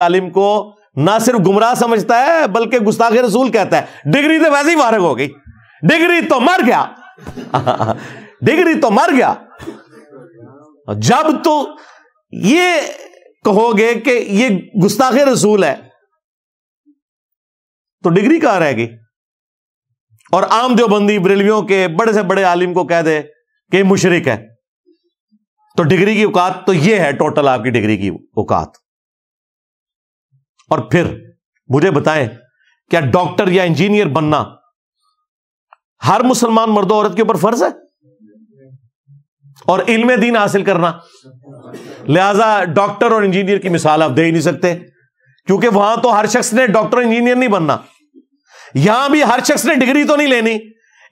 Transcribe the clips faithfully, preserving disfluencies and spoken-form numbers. तालीम को ना सिर्फ गुमराह समझता है बल्कि गुस्ताखे रसूल कहता है। डिग्री तो वैसे ही फारग हो गई, डिग्री तो मर गया, डिग्री तो मर गया। जब तो ये कहोगे कि ये गुस्ताखे रसूल है तो डिग्री कहां रह गई। और आम देवबंदी बरेलवियों के बड़े से बड़े आलिम को कह दे कि मुशरिक है तो डिग्री की औकात तो ये है, टोटल आपकी डिग्री की औकात। और फिर मुझे बताएं, क्या डॉक्टर या इंजीनियर बनना हर मुसलमान मर्द औरत के ऊपर फर्ज है? और इल्मे दीन हासिल करना, लिहाजा डॉक्टर और इंजीनियर की मिसाल आप दे ही नहीं सकते, क्योंकि वहां तो हर शख्स ने डॉक्टर इंजीनियर नहीं बनना, यहां भी हर शख्स ने डिग्री तो नहीं लेनी,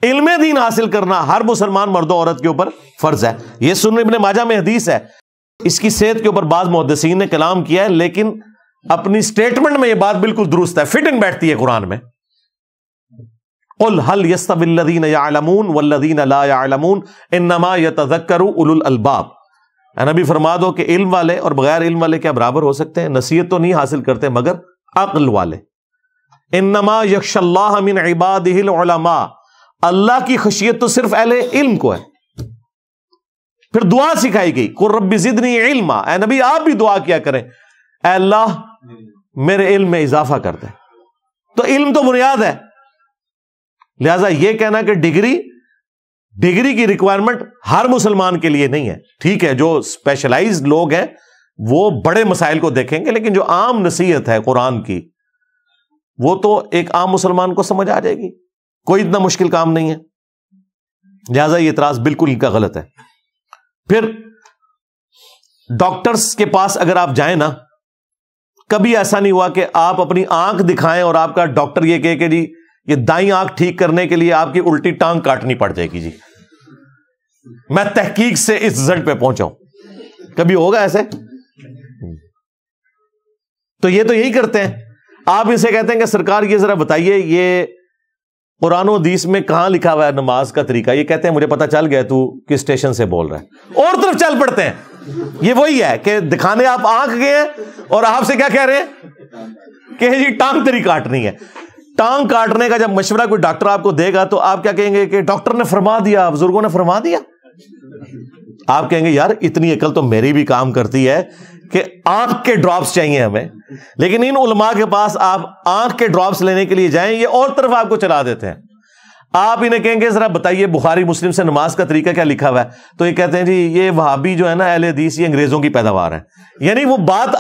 इल्मे दीन हासिल करना हर मुसलमान मर्द औरत के ऊपर फर्ज है। यह सुन्न इब्ने माजा में हदीस है। इसकी सेहत के ऊपर बाद मुहद्दिसीन ने कलाम किया है, लेकिन अपनी स्टेटमेंट में यह बात बिल्कुल दुरुस्त है, फिटिंग बैठती है कुरान में। उल हल यस्तबिल्लदीन यालमून वल्लदीन ला यालमून इन्नमा यतज़क्करु उलुल अलबाब। नबी फरमा दो कि इल्म वाले और बगैर इल्म वाले क्या बराबर हो सकते हैं? नसीहत तो नहीं हासिल करते मगर अक्ल वाले। इन्नमा यख्शल्लाह मिन इबादिहिल उलमा, अल्लाह की खशियत तो सिर्फ अहले इल्म को है। फिर दुआ सिखाई गई, कुल रब्बि ज़िदनी इल्मा, ऐ नबी आप भी दुआ किया करें, ऐ अल्लाह मेरे इल्म में इजाफा कर दे। तो इल्म तो बुनियाद है, लिहाजा यह कहना कि डिग्री डिग्री की रिक्वायरमेंट हर मुसलमान के लिए नहीं है। ठीक है, जो स्पेशलाइज्ड लोग हैं वो बड़े मसाइल को देखेंगे, लेकिन जो आम नसीहत है कुरान की वो तो एक आम मुसलमान को समझ आ जाएगी, कोई इतना मुश्किल काम नहीं है। लिहाजा ये इतराज बिल्कुल इनका गलत है। फिर डॉक्टर्स के पास अगर आप जाए ना, कभी ऐसा नहीं हुआ कि आप अपनी आंख दिखाएं और आपका डॉक्टर ये कहे कि जी ये दाईं आंख ठीक करने के लिए आपकी उल्टी टांग काटनी पड़ जाएगी जी, मैं तहकीक से इस रिजल्ट पे पहुंचा हूं, कभी होगा ऐसे? तो ये तो यही करते हैं। आप इसे कहते हैं कि सरकार ये जरा बताइए ये कुरान और हदीस में कहां लिखा हुआ है नमाज का तरीका, ये कहते हैं मुझे पता चल गया तू किस स्टेशन से बोल रहा है, और तरफ चल पड़ते हैं। ये वही है कि दिखाने आप आंख गए और आपसे क्या कह रहे हैं कि जी टांग तेरी काटनी है। टांग काटने का जब मशवरा कोई डॉक्टर आपको देगा तो आप क्या कहेंगे कि डॉक्टर ने फरमा दिया, बुजुर्गों ने फरमा दिया? आप कहेंगे यार इतनी अकल तो मेरी भी काम करती है कि आंख के ड्रॉप्स चाहिए हमें, लेकिन इन उलमा के पास आप आंख के ड्रॉप्स लेने के लिए जाएं, ये और तरफ आपको चला देते हैं। आप इन्हें कहेंगे जरा बताइए बुखारी मुस्लिम से नमाज का तरीका क्या लिखा हुआ है, तो ये कहते हैं जी ये वहाबी जो है ना अहले हदीस ये अंग्रेजों की पैदावार है। यानी वो बात